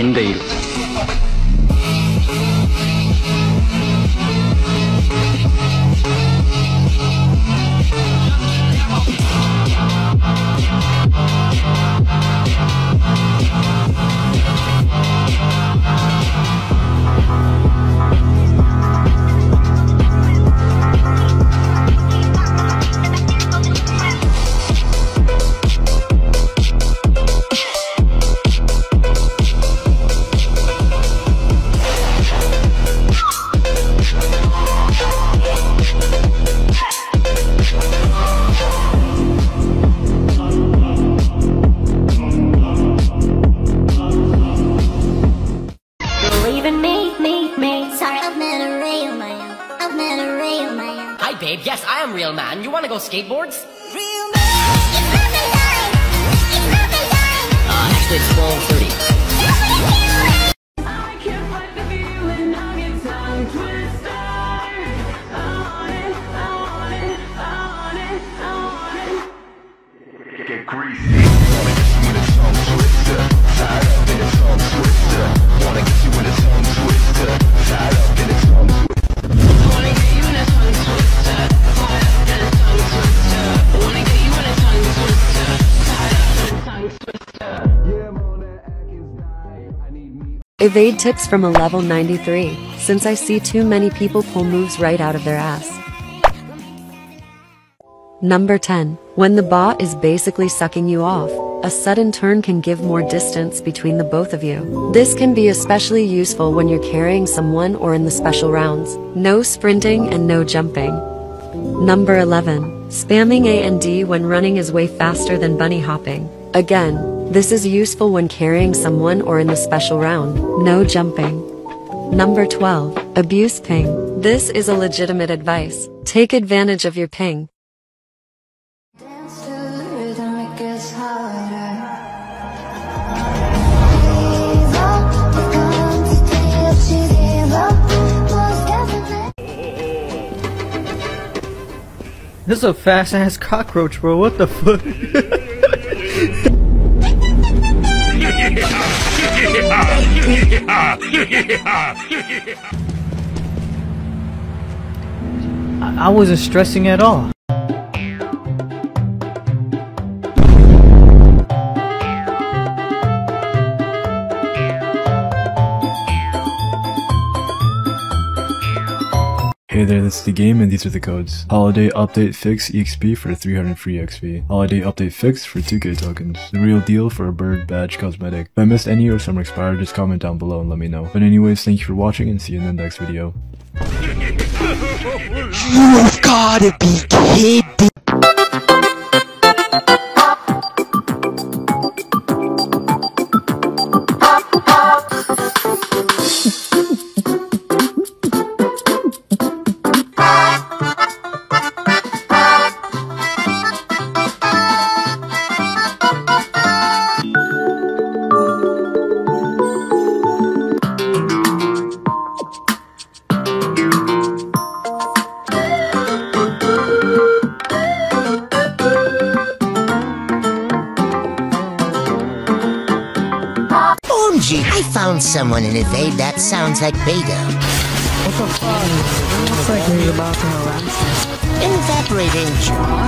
için değil. Yes, I am real man. You want to go skateboards? Real man. It's not the line. It's not the line. Actually, it's 12:30. I can't fight the feeling. I'll get tongue twister. I want it. Get greasy. Wanna get you with a tongue twister. Tied up in a tongue twister. Wanna get you with a tongue twister. Tied up in a tongue twister. Evade tips from a level 93, since I see too many people pull moves right out of their ass. Number 10. When the bot is basically sucking you off, a sudden turn can give more distance between the both of you. This can be especially useful when you're carrying someone or in the special rounds. No sprinting and no jumping. Number 11. Spamming A and D when running is way faster than bunny hopping. Again, this is useful when carrying someone or in the special round. No jumping. Number 12. Abuse ping. This is a legitimate advice. Take advantage of your ping. This is a fast ass cockroach, bro. What the fuck? I wasn't stressing at all. Hey there, this is the game and these are the codes. Holiday Update Fix EXP for 300 free XP. Holiday Update Fix for 2k tokens. The real deal for a bird badge cosmetic. If I missed any or some expired, just comment down below and let me know. But anyways, thank you for watching and see you in the next video. You've gotta be kidding! I found someone in Evade that sounds like Beta. What the fuck? It looks like he's about to harass us. Evaporating joy.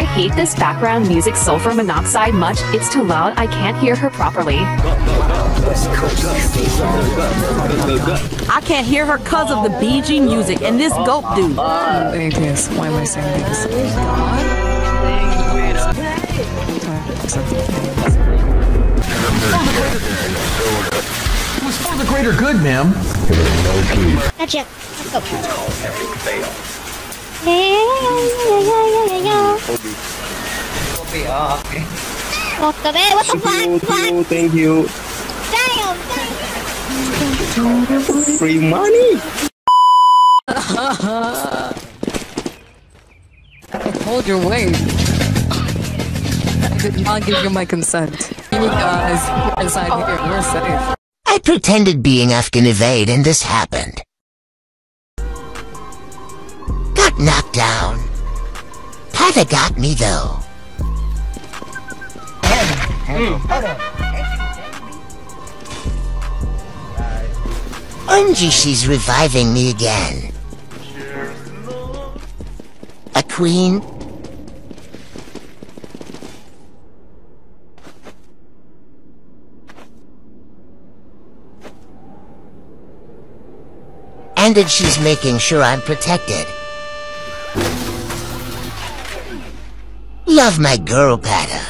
I hate this background music sulfur monoxide much. It's too loud. I can't hear her properly. I can't hear her cause of the BG music and this gulp dude. Atheist, why am I saying this? It was for the greater good, ma'am. Gotcha. What the fuck? Thank you. Damn. Free money. Hold your weight. I did not give you my consent. You guys inside here, we're safe. I pretended being Afghan Evade and this happened. Got knocked down. Pata got me though. Angie, she's reviving me again. A queen? And that she's making sure I'm protected. Love my girl, Pata.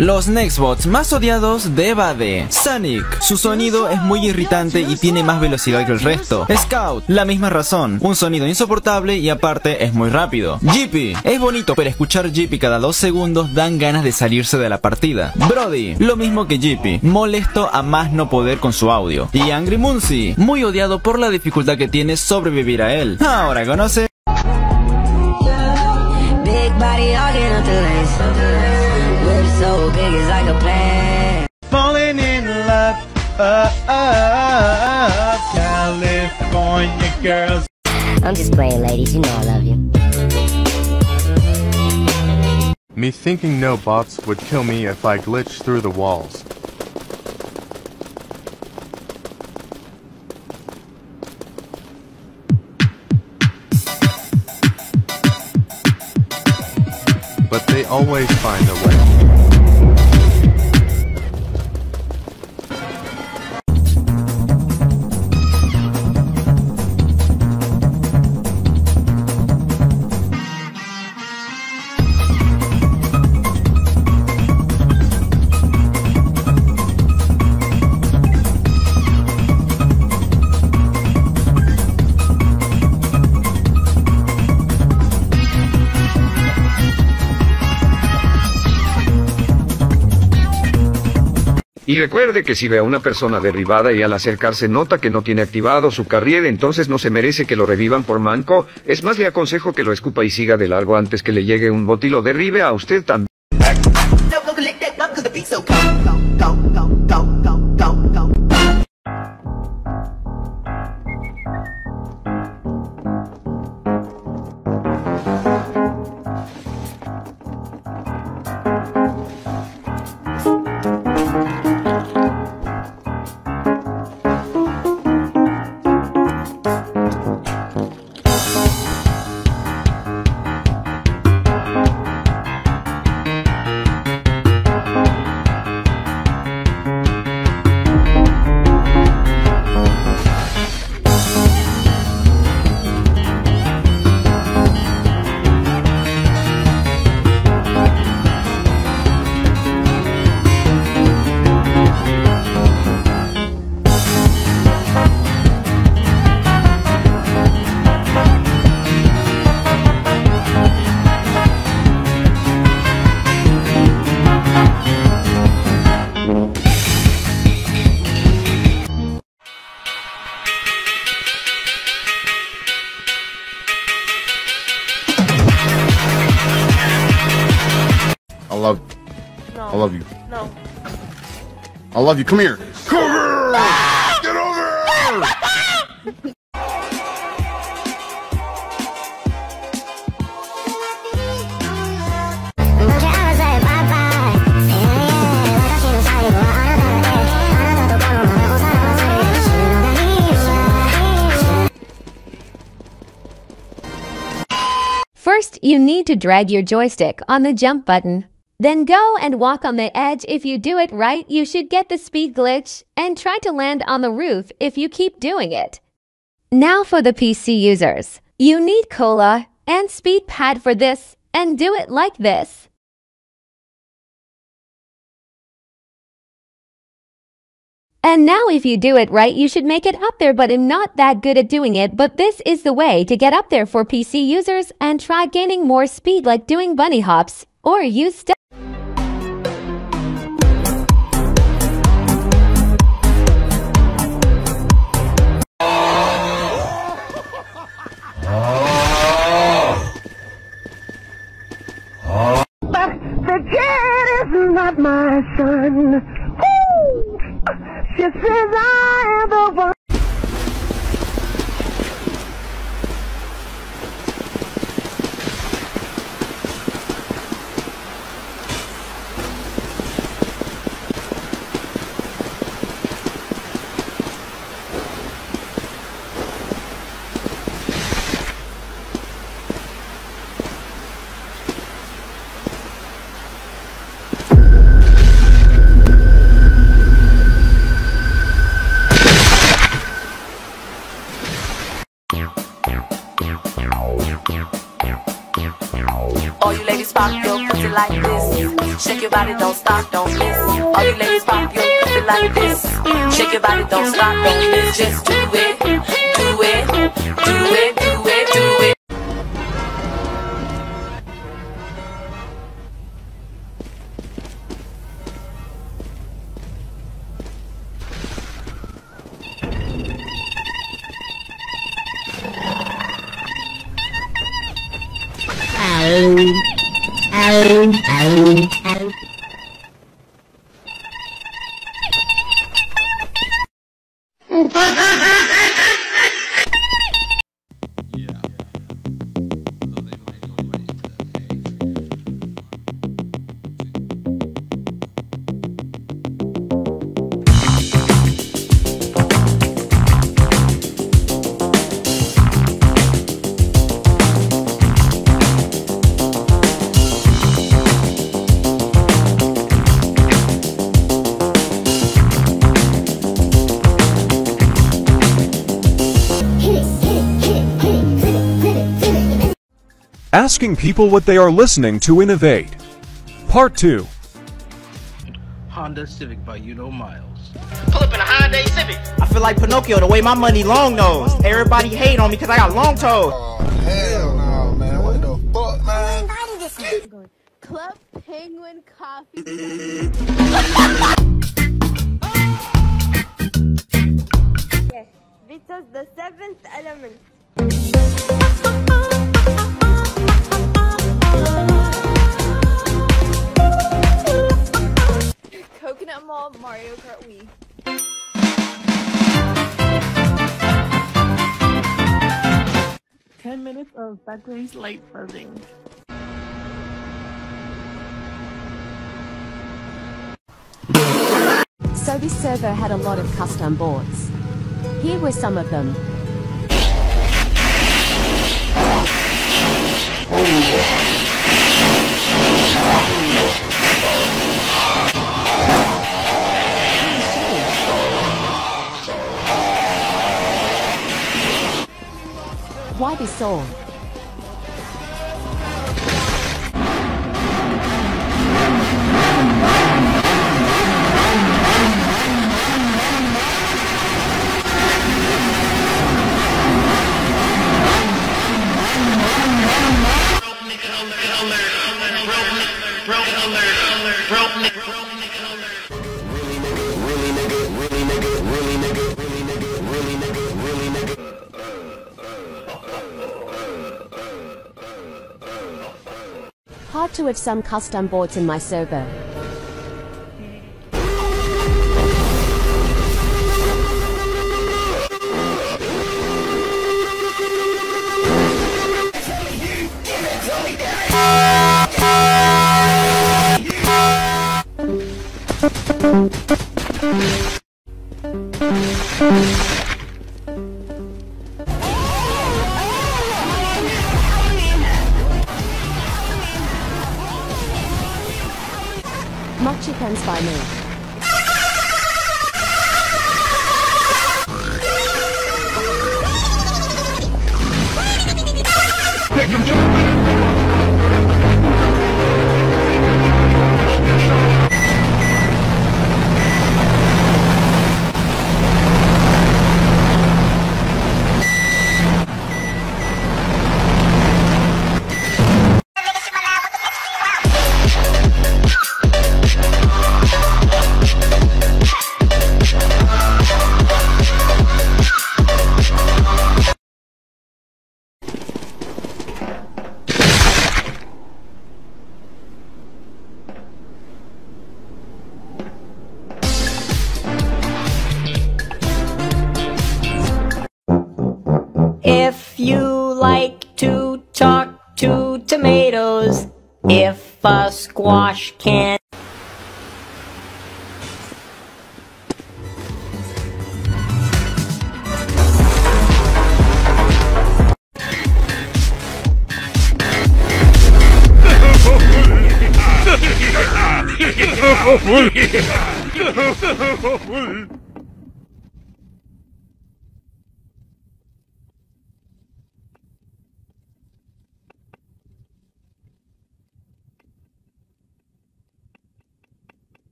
Los Nextbots más odiados de Evade. Sonic, su sonido es muy irritante y tiene más velocidad que el resto. Scout, la misma razón, un sonido insoportable y aparte es muy rápido. Jippy, es bonito pero escuchar Jippy cada 2 segundos dan ganas de salirse de la partida. Brody, lo mismo que Jippy, molesto a más no poder con su audio. Y Angry Muncy, muy odiado por la dificultad que tiene sobrevivir a él. Ahora conoce. So big as I could plan. Falling in love, California girls. I'm just playing, ladies, you know I love you. Me thinking no bots would kill me if I glitched through the walls. But they always find a way. Y recuerde que si ve a una persona derribada y al acercarse nota que no tiene activado su carrier, entonces no se merece que lo revivan por manco. Es más, le aconsejo que lo escupa y siga de largo antes que le llegue un bot y lo derribe a usted también. I love you. No. I love you. Come here. Come here! Get over here! First, you need to drag your joystick on the jump button. Then go and walk on the edge. If you do it right, you should get the speed glitch, and try to land on the roof if you keep doing it. Now for the PC users. You need cola and speed pad for this, and do it like this. And now if you do it right, you should make it up there, but I'm not that good at doing it, but this is the way to get up there for PC users, and try gaining more speed like doing bunny hops, or use stuff. am not my son. Woo! She says I am the one. Like this, shake your body, don't stop, don't miss. All you ladies pop your pussy like this, shake your body, don't stop, don't miss. Just do it, do it, do it, do it, do it. Asking people what they are listening to in Evade. Part 2. Honda Civic by Udo Miles. Pull up in a Hyundai Civic. I feel like Pinocchio the way my money long nose. Everybody hate on me because I got long toes. Oh, hell no, man. What the fuck, man? Club Penguin coffee. Yes, this was the seventh element. Coconut Mall Mario Kart Wii. Ten minutes of backwards light buzzing. So this server had a lot of custom boards. Here were some of them. Why this song? Hard to have some custom boards in my server. Much chickens by me. If you like to talk to tomatoes, if a squash can...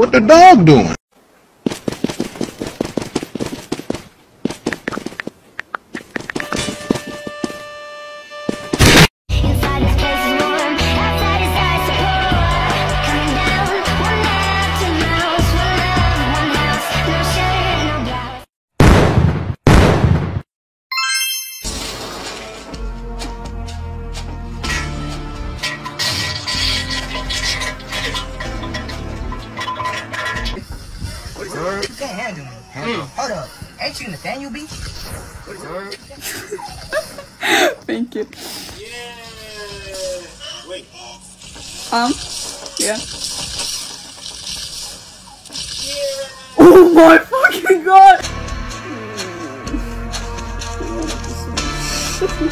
What the dog doing? Hold up, ain't you Nathaniel B? Thank you. Yeah. Wait. Yeah. Yeah. Oh my fucking god! Fucking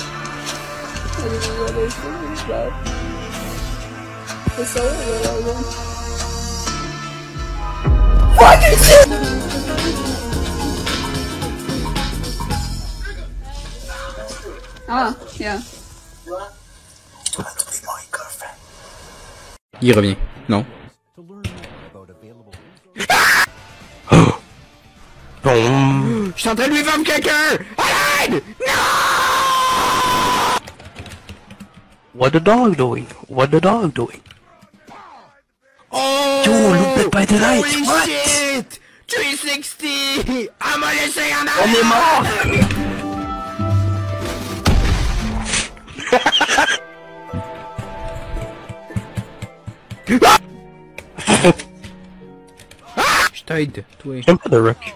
shit! Ah, yeah. You want to be my girlfriend? Il revient. Non. Je suis en train de lui vendre quelqu'un! Aide! No! What the dog doing? What the dog doing? Oh! Yo, look that by the light! What? Shit! 360! I'm gonna laisser en arrière! On est mort! Je t'aide, toi. J'aime pas The Rock.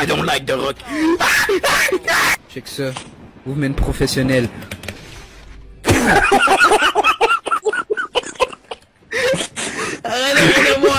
I don't like The Rock. Check ça. Woman professionnelle. Arrêtez de moi.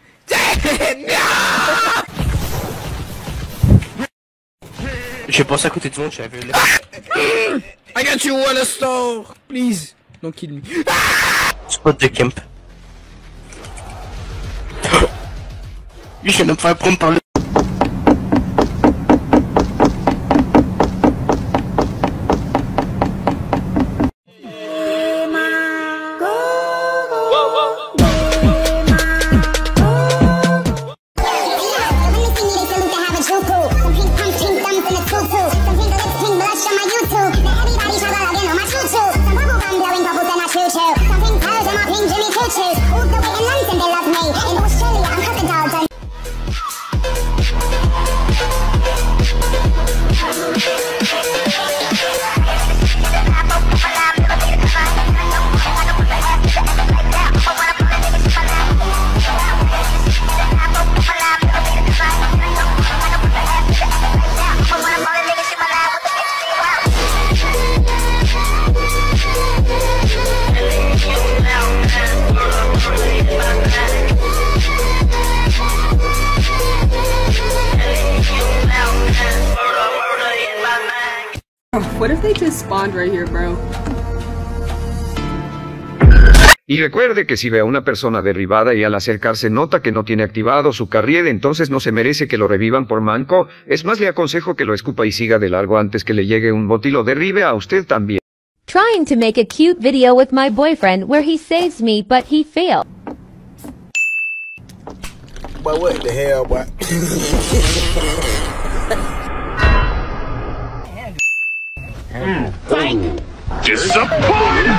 J'ai passé à côté du monde, j'avais le... I got you on the store! Please! Don't kill me. Spot the camp. Lui, je viens de me faire prendre par le... Jimmy Kitchen, all the way in London they love me. In Australia, I'm crocodile done. What if they just spawned right here, bro? Y recuerde que si ve a una persona derribada y al acercarse nota que no tiene activado su carril, entonces no se merece que lo revivan por manco. Es más, le aconsejo que lo escupa y siga de largo antes que le llegue un bot y lo derribe a usted también. Trying to make a cute video with my boyfriend where he saves me, but he failed. But what the hell, boy? Disappointed!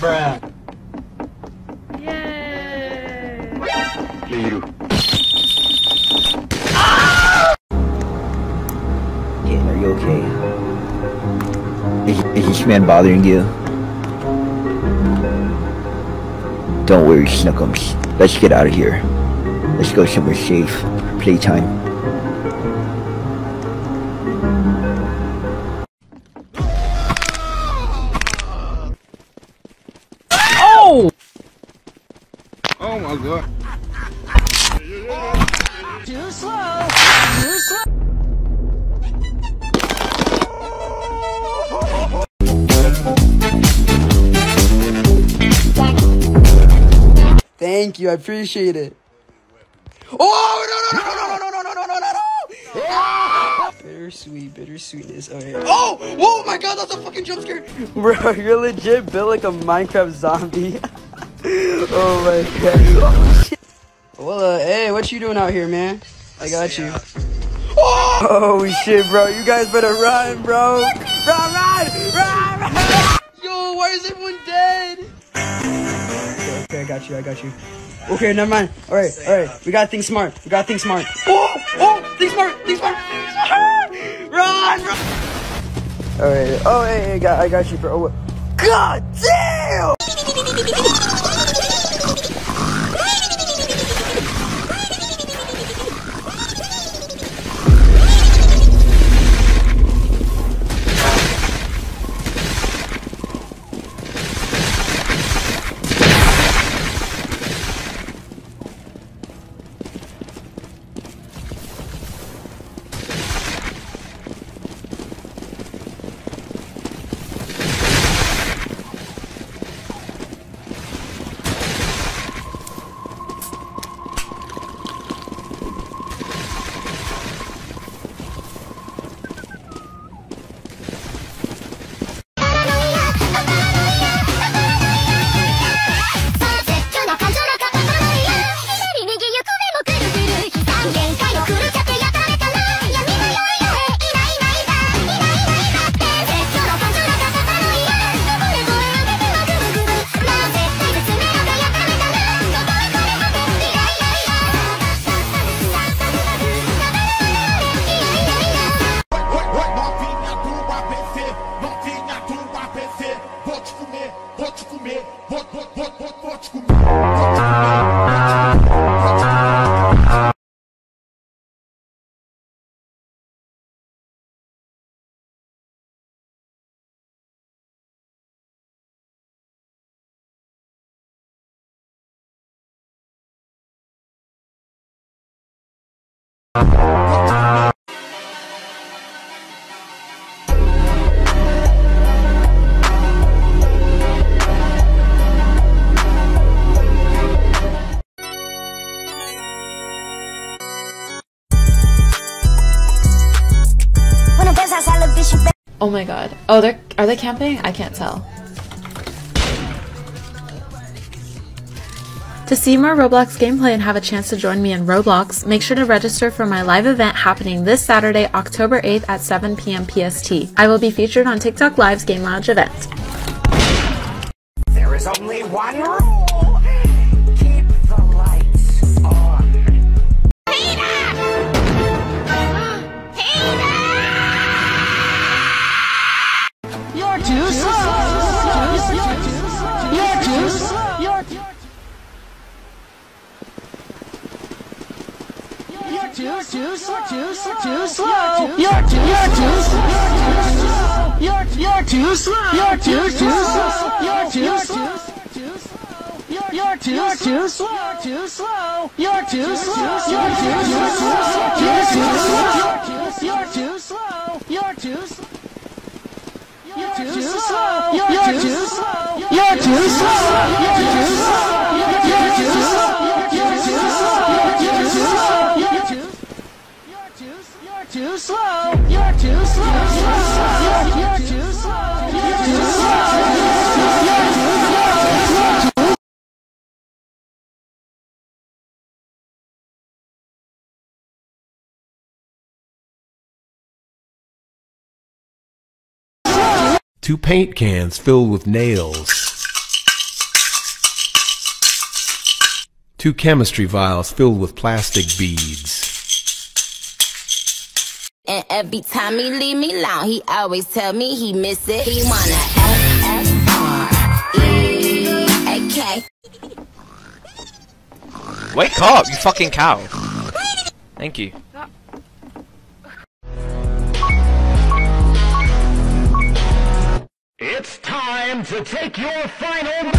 Bruh. Yay! Ah! Yeah, are you okay? Is this man bothering you? Don't worry, Snookums. Let's get out of here. Let's go somewhere safe. Playtime. Oh my god. Too slow. Too slow. Thank you, I appreciate it. Oh no no no no no no no no no no no! Ah! Bittersweetness. Okay. Oh! Oh my god, that's a fucking jump scare! Bro, you're legit built like a Minecraft zombie. Oh my god. Well, hey, what you doing out here, man? I got you. Oh shit, bro. You guys better run, bro. Run, run, run, run. Yo, why is everyone dead? Okay, I got you. Okay, never mind. All right. We got things smart. Oh, things smart. Run, run. All right. Oh, hey, I got you, bro. God damn. Oh my god. Oh, are they camping? I can't tell. To see more Roblox gameplay and have a chance to join me in Roblox, make sure to register for my live event happening this Saturday, October 8th at 7 PM PST. I will be featured on TikTok Live's Game Lounge event. There is only one rule. Keep the lights on. Peter! You're too slow. You're too slow. Two paint cans filled with nails. Two chemistry vials filled with plastic beads. And every time he leave me alone, he always tell me he miss it. He wanna F-F-R-E-A-K. Wake up, you fucking cow. Thank you. It's time to take your final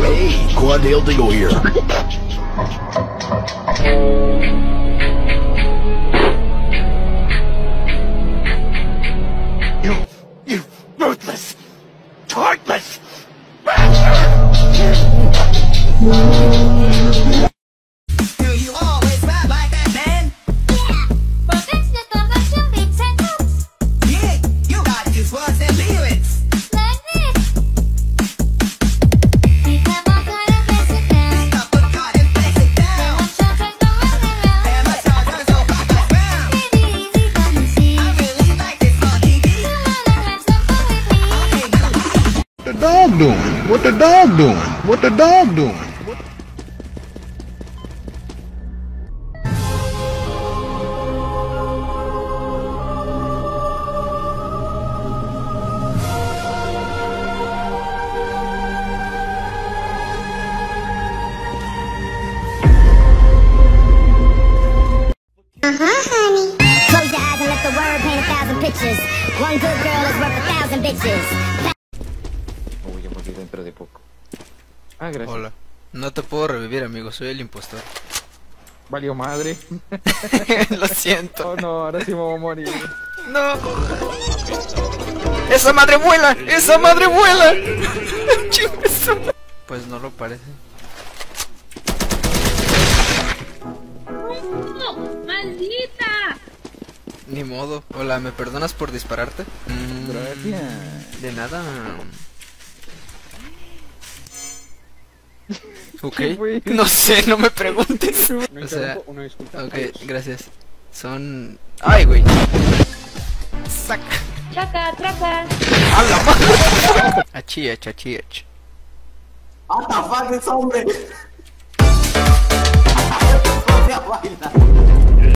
Hey, Quad Dale Dingle here. You ruthless, heartless. Do you always ride like that, man? Yeah, but that's not the question, big sentence. Yeah, you gotta use words and lyrics. Like this. Pick up a card and place it down. Pick up a card and place it down. And my chakras go round and round. And my chakras go back and round. It is easy, but you see. I really like this monkey beat. Someone that so fun with me. What the dog doing? What the dog doing? What the dog doing? What? Honey. Close your eyes and let the word paint 1,000 pictures. One good girl is worth 1,000 bitches. Dentro de poco. Ah, gracias. Hola. No te puedo revivir, amigo. Soy el impostor. Valió madre. Lo siento. Oh, no, ahora sí me voy a morir. No. ¡Esa madre vuela! ¡Esa madre vuela! Pues no lo parece. ¡No! ¡Maldita! Ni modo. Hola, ¿me perdonas por dispararte? Gracias. De nada. Ok, no sé, no me preguntes. O sea, ok, gracias. Son... ¡Ay, güey! ¡Sac! ¡Chaca, traca! ¡Habla, madre! ¡Achiach, achiach! ¡Atafajes, hombre!